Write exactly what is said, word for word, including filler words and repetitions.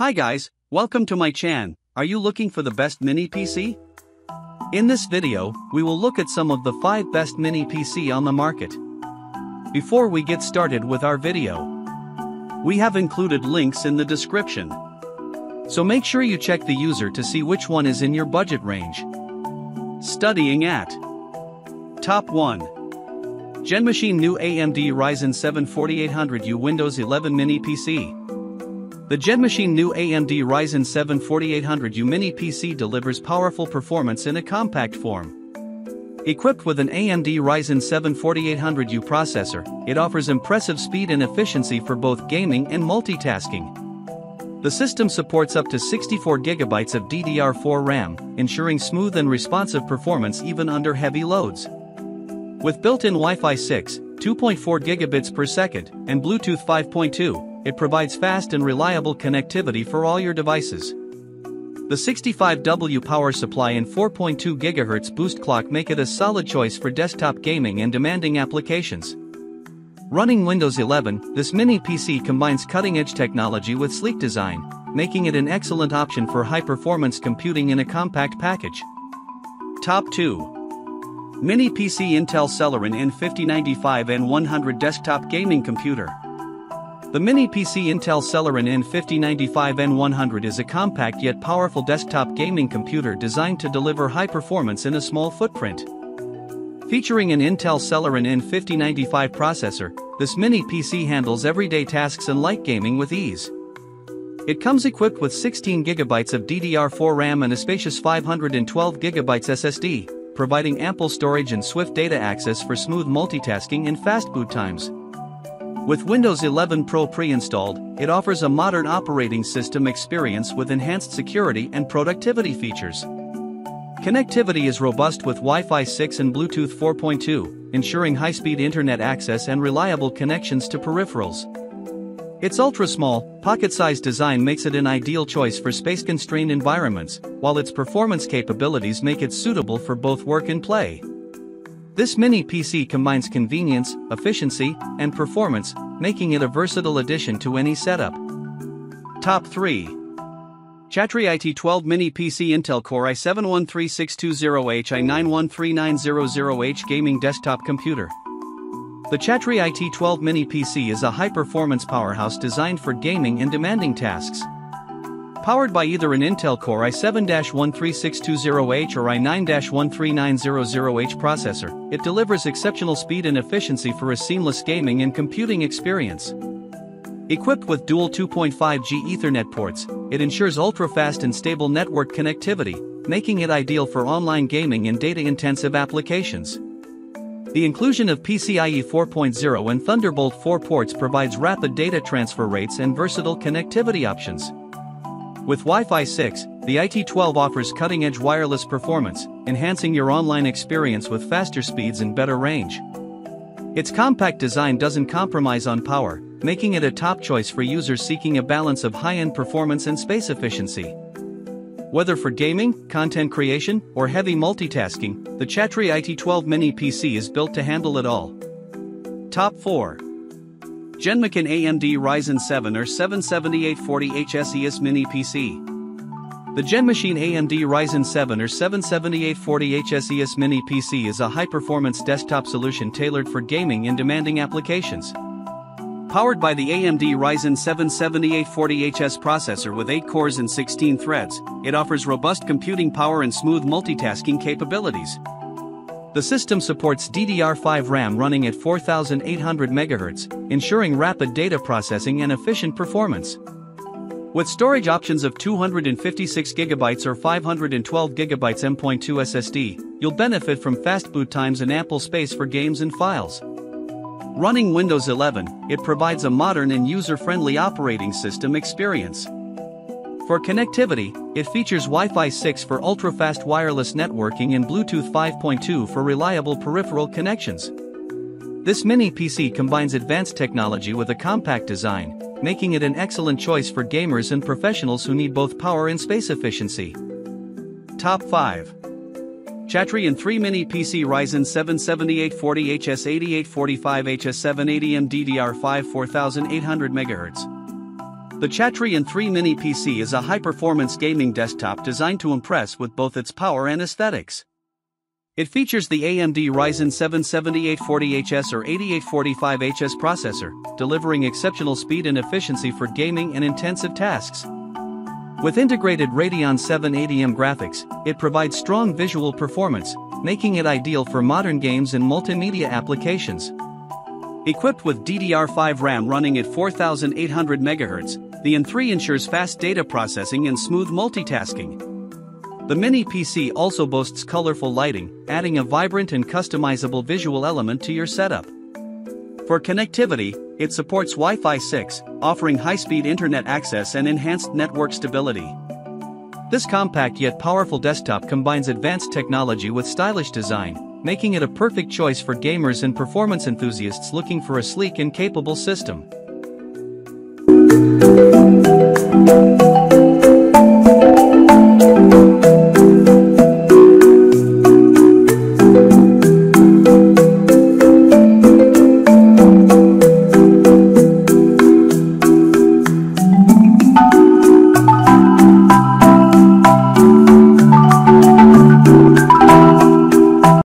Hi guys, welcome to my channel. Are you looking for the best mini P C? In this video, we will look at some of the five best mini P C on the market. Before we get started with our video, we have included links in the description. So make sure you check the user to see which one is in your budget range. Studying at Top one. GenMachine New A M D Ryzen seven forty-eight hundred U Windows eleven Mini P C. The GenMachine new A M D Ryzen seven forty-eight hundred U Mini P C delivers powerful performance in a compact form. Equipped with an A M D Ryzen seven forty-eight hundred U processor, it offers impressive speed and efficiency for both gaming and multitasking. The system supports up to sixty-four gigabytes of D D R four RAM, ensuring smooth and responsive performance even under heavy loads. With built-in Wi-Fi six, two point four gigabits per second, and Bluetooth five point two, it provides fast and reliable connectivity for all your devices. The sixty-five watt power supply and four point two gigahertz boost clock make it a solid choice for desktop gaming and demanding applications. Running Windows eleven, this mini P C combines cutting-edge technology with sleek design, making it an excellent option for high-performance computing in a compact package. Top two. Mini P C Intel Celeron N fifty ninety-five N one hundred Desktop Gaming Computer. The Mini P C Intel Celeron N fifty ninety-five N one hundred is a compact yet powerful desktop gaming computer designed to deliver high performance in a small footprint. Featuring an Intel Celeron N fifty ninety-five processor, this Mini P C handles everyday tasks and light gaming with ease. It comes equipped with sixteen gigabytes of D D R four RAM and a spacious five hundred twelve gigabyte S S D, providing ample storage and swift data access for smooth multitasking and fast boot times. With Windows eleven Pro pre-installed, it offers a modern operating system experience with enhanced security and productivity features. Connectivity is robust with Wi-Fi six and Bluetooth four point two, ensuring high-speed internet access and reliable connections to peripherals. Its ultra-small, pocket-sized design makes it an ideal choice for space-constrained environments, while its performance capabilities make it suitable for both work and play. This mini P C combines convenience, efficiency, and performance, making it a versatile addition to any setup. Top three. Chatreey I T twelve Mini P C Intel Core i seven one three six two zero H i nine one three nine zero zero H Gaming Desktop Computer. The Chatreey I T twelve Mini P C is a high-performance powerhouse designed for gaming and demanding tasks. Powered by either an Intel Core i seven one three six two zero H or i nine one three nine zero zero H processor, it delivers exceptional speed and efficiency for a seamless gaming and computing experience. Equipped with dual two point five G Ethernet ports, it ensures ultra-fast and stable network connectivity, making it ideal for online gaming and data-intensive applications. The inclusion of P C I E four point oh and Thunderbolt four ports provides rapid data transfer rates and versatile connectivity options. With Wi-Fi six, the I T twelve offers cutting-edge wireless performance, enhancing your online experience with faster speeds and better range. Its compact design doesn't compromise on power, making it a top choice for users seeking a balance of high-end performance and space efficiency. Whether for gaming, content creation, or heavy multitasking, the Chatreey I T twelve Mini P C is built to handle it all. Top four. GenMachine A M D Ryzen seven or seven seventy-eight forty H S Mini P C. The GenMachine A M D Ryzen seven or seven seventy-eight forty H S Mini P C is a high-performance desktop solution tailored for gaming and demanding applications. Powered by the A M D Ryzen seven seventy-eight forty H S processor with eight cores and sixteen threads, it offers robust computing power and smooth multitasking capabilities. The system supports D D R five RAM running at four thousand eight hundred megahertz, ensuring rapid data processing and efficient performance. With storage options of two hundred fifty-six gigabytes or five hundred twelve gigabytes M dot two S S D, you'll benefit from fast boot times and ample space for games and files. Running Windows eleven, it provides a modern and user-friendly operating system experience. For connectivity, it features Wi-Fi six for ultra-fast wireless networking and Bluetooth five point two for reliable peripheral connections. This mini P C combines advanced technology with a compact design, making it an excellent choice for gamers and professionals who need both power and space efficiency. Top five. Chatreey A N three Mini P C Ryzen seven seventy-eight forty H S eighty-eight forty-five H S seven eighty M D D R five four thousand eight hundred megahertz. The Chatreey A N three Mini P C is a high-performance gaming desktop designed to impress with both its power and aesthetics. It features the A M D Ryzen seven seventy-eight forty H S or eighty-eight forty-five H S processor, delivering exceptional speed and efficiency for gaming and intensive tasks. With integrated Radeon seven eighty M graphics, it provides strong visual performance, making it ideal for modern games and multimedia applications. Equipped with D D R five RAM running at four thousand eight hundred megahertz, the A N three ensures fast data processing and smooth multitasking. The mini P C also boasts colorful lighting, adding a vibrant and customizable visual element to your setup. For connectivity, it supports Wi-Fi six, offering high-speed internet access and enhanced network stability. This compact yet powerful desktop combines advanced technology with stylish design, making it a perfect choice for gamers and performance enthusiasts looking for a sleek and capable system.